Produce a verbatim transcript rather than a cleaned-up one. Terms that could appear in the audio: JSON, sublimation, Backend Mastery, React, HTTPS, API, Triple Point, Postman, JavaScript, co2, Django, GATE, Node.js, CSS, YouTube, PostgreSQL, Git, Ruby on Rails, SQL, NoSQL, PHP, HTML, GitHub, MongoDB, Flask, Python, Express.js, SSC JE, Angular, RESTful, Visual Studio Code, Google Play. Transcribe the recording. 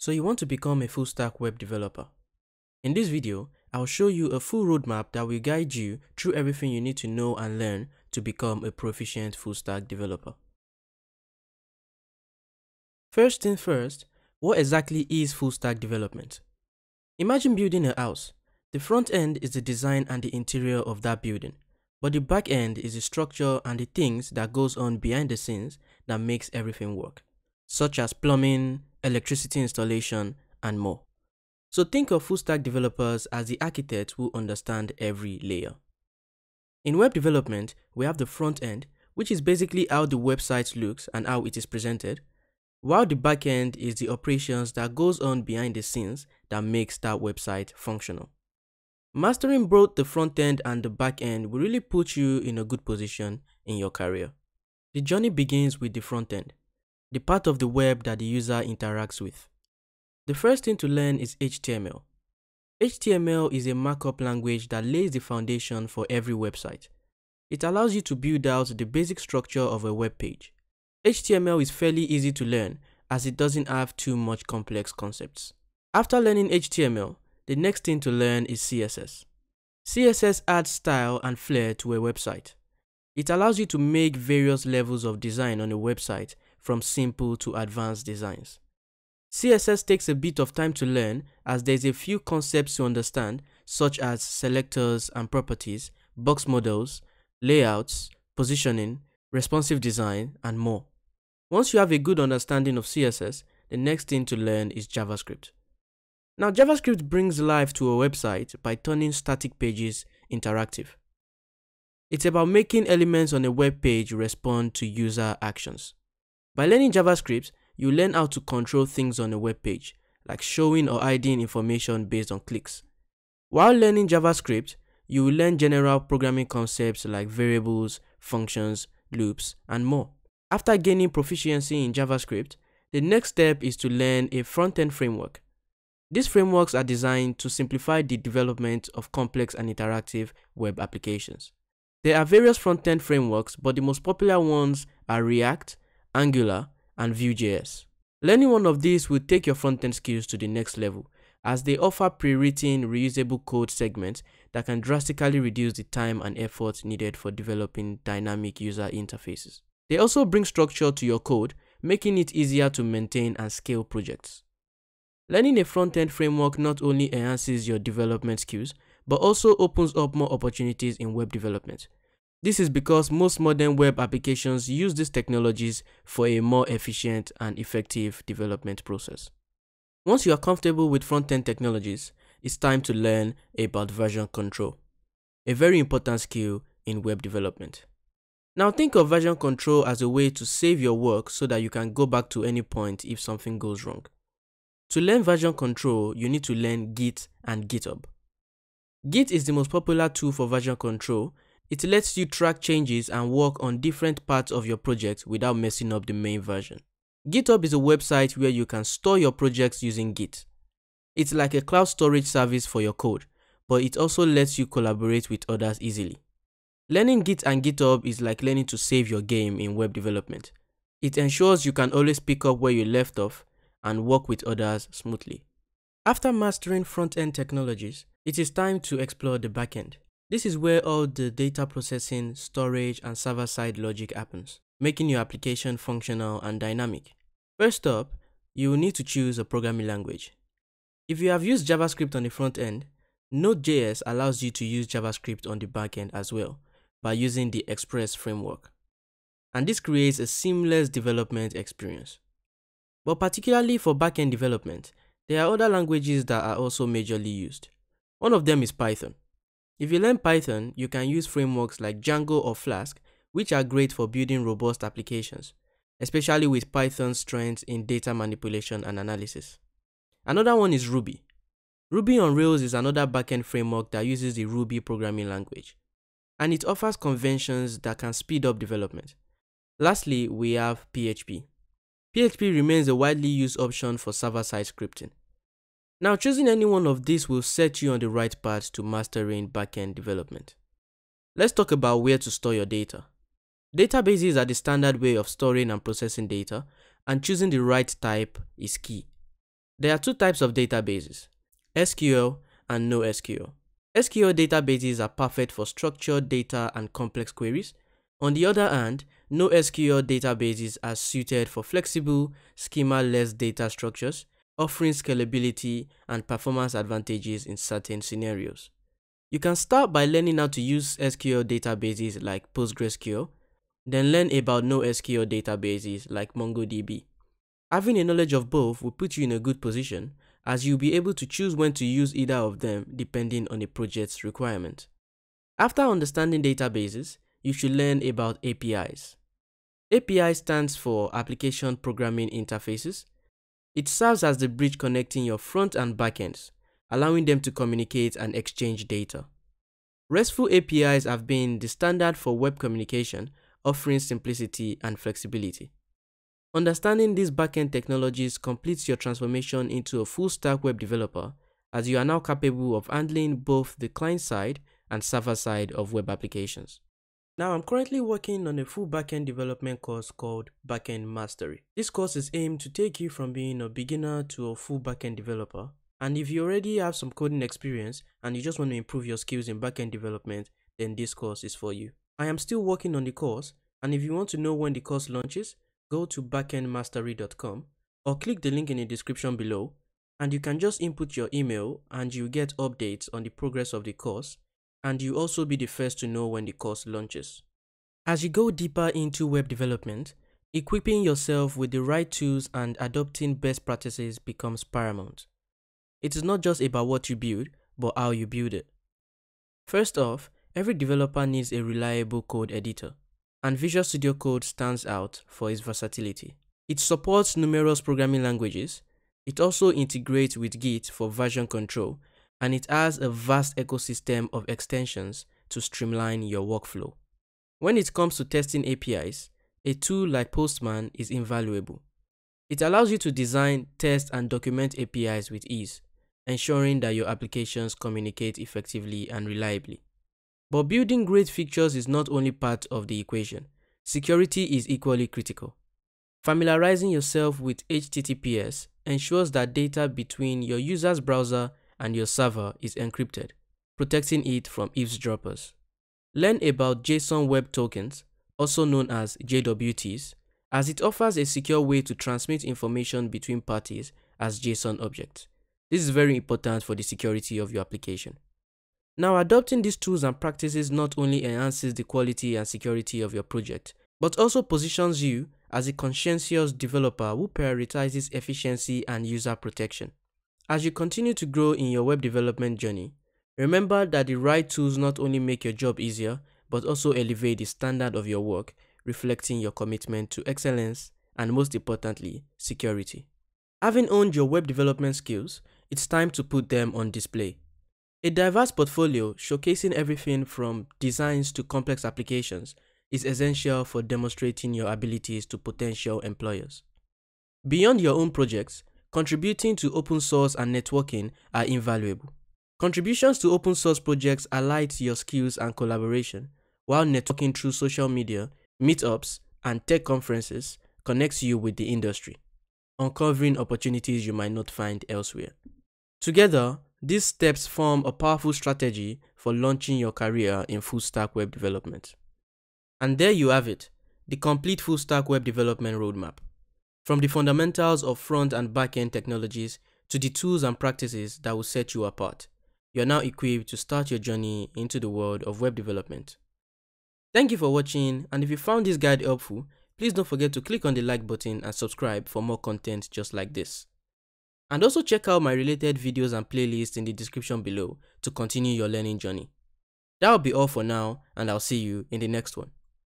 So you want to become a full stack web developer. In this video, I'll show you a full roadmap that will guide you through everything you need to know and learn to become a proficient full stack developer. First thing first, what exactly is full stack development? Imagine building a house. The front end is the design and the interior of that building, but the back end is the structure and the things that goes on behind the scenes that makes everything work, such as plumbing, electricity installation, and more. So think of full stack developers as the architects who understand every layer. In web development, we have the front end, which is basically how the website looks and how it is presented, while the back end is the operations that goes on behind the scenes that makes that website functional. Mastering both the front end and the back end will really put you in a good position in your career. The journey begins with the front end, the part of the web that the user interacts with. The first thing to learn is H T M L. H T M L is a markup language that lays the foundation for every website. It allows you to build out the basic structure of a web page. H T M L is fairly easy to learn as it doesn't have too much complex concepts. After learning H T M L, the next thing to learn is C S S. C S S adds style and flair to a website. It allows you to make various levels of design on a website, from simple to advanced designs. C S S takes a bit of time to learn as there's a few concepts to understand, such as selectors and properties, box models, layouts, positioning, responsive design, and more. Once you have a good understanding of C S S, the next thing to learn is JavaScript. Now, JavaScript brings life to a website by turning static pages interactive. It's about making elements on a web page respond to user actions. By learning JavaScript, you learn how to control things on a web page, like showing or hiding information based on clicks. While learning JavaScript, you will learn general programming concepts like variables, functions, loops, and more. After gaining proficiency in JavaScript, the next step is to learn a front-end framework. These frameworks are designed to simplify the development of complex and interactive web applications. There are various front-end frameworks, but the most popular ones are React, Angular, and Vue.js. Learning one of these will take your front-end skills to the next level, as they offer pre-written, reusable code segments that can drastically reduce the time and effort needed for developing dynamic user interfaces. They also bring structure to your code, making it easier to maintain and scale projects. Learning a front-end framework not only enhances your development skills, but also opens up more opportunities in web development. This is because most modern web applications use these technologies for a more efficient and effective development process. Once you are comfortable with front-end technologies, it's time to learn about version control, a very important skill in web development. Now think of version control as a way to save your work so that you can go back to any point if something goes wrong. To learn version control, you need to learn Git and GitHub. Git is the most popular tool for version control. It lets you track changes and work on different parts of your project without messing up the main version. GitHub is a website where you can store your projects using Git. It's like a cloud storage service for your code, but it also lets you collaborate with others easily. Learning Git and GitHub is like learning to save your game in web development. It ensures you can always pick up where you left off and work with others smoothly. After mastering front-end technologies, it is time to explore the backend. This is where all the data processing, storage, and server-side logic happens, making your application functional and dynamic. First up, you will need to choose a programming language. If you have used JavaScript on the front end, Node.js allows you to use JavaScript on the back end as well by using the Express framework. And this creates a seamless development experience. But particularly for back-end development, there are other languages that are also majorly used. One of them is Python. If you learn Python, you can use frameworks like Django or Flask, which are great for building robust applications, especially with Python's strengths in data manipulation and analysis. Another one is Ruby. Ruby on Rails is another backend framework that uses the Ruby programming language, and it offers conventions that can speed up development. Lastly, we have P H P. P H P remains a widely used option for server-side scripting. Now, choosing any one of these will set you on the right path to mastering backend development. Let's talk about where to store your data. Databases are the standard way of storing and processing data, and choosing the right type is key. There are two types of databases, S Q L and NoSQL. S Q L databases are perfect for structured data and complex queries. On the other hand, NoSQL databases are suited for flexible, schema-less data structures, offering scalability and performance advantages in certain scenarios. You can start by learning how to use S Q L databases like PostgreSQL, then learn about NoSQL databases like MongoDB. Having a knowledge of both will put you in a good position, as you'll be able to choose when to use either of them depending on a project's requirement. After understanding databases, you should learn about A P Is. A P I stands for Application Programming Interfaces. It serves as the bridge connecting your front and back ends, allowing them to communicate and exchange data. RESTful A P Is have been the standard for web communication, offering simplicity and flexibility. Understanding these backend technologies completes your transformation into a full-stack web developer, as you are now capable of handling both the client-side and server-side of web applications. Now, I'm currently working on a full backend development course called Backend Mastery. This course is aimed to take you from being a beginner to a full backend developer. And if you already have some coding experience and you just want to improve your skills in backend development, then this course is for you. I am still working on the course, and if you want to know when the course launches, go to backend mastery dot com or click the link in the description below, and you can just input your email and you get updates on the progress of the course. And you'll also be the first to know when the course launches. As you go deeper into web development, equipping yourself with the right tools and adopting best practices becomes paramount. It is not just about what you build, but how you build it. First off, every developer needs a reliable code editor, and Visual Studio Code stands out for its versatility. It supports numerous programming languages. It also integrates with Git for version control, and it has a vast ecosystem of extensions to streamline your workflow. When it comes to testing A P Is, a tool like Postman is invaluable. It allows you to design, test, and document A P Is with ease, ensuring that your applications communicate effectively and reliably. But building great features is not only part of the equation. Security is equally critical. Familiarizing yourself with H T T P S ensures that data between your user's browser and your server is encrypted, protecting it from eavesdroppers. Learn about JSON Web Tokens, also known as J W Ts, as it offers a secure way to transmit information between parties as JSON objects. This is very important for the security of your application. Now, adopting these tools and practices not only enhances the quality and security of your project, but also positions you as a conscientious developer who prioritizes efficiency and user protection. As you continue to grow in your web development journey, remember that the right tools not only make your job easier, but also elevate the standard of your work, reflecting your commitment to excellence and, most importantly, security. Having owned your web development skills, it's time to put them on display. A diverse portfolio showcasing everything from designs to complex applications is essential for demonstrating your abilities to potential employers. Beyond your own projects, contributing to open source and networking are invaluable. Contributions to open source projects highlight your skills and collaboration, while networking through social media, meetups, and tech conferences connects you with the industry, uncovering opportunities you might not find elsewhere. Together, these steps form a powerful strategy for launching your career in full-stack web development. And there you have it, the complete full-stack web development roadmap. From the fundamentals of front and back-end technologies to the tools and practices that will set you apart, you are now equipped to start your journey into the world of web development. Thank you for watching, and if you found this guide helpful, please don't forget to click on the like button and subscribe for more content just like this. And also check out my related videos and playlists in the description below to continue your learning journey. That'll be all for now, and I'll see you in the next one.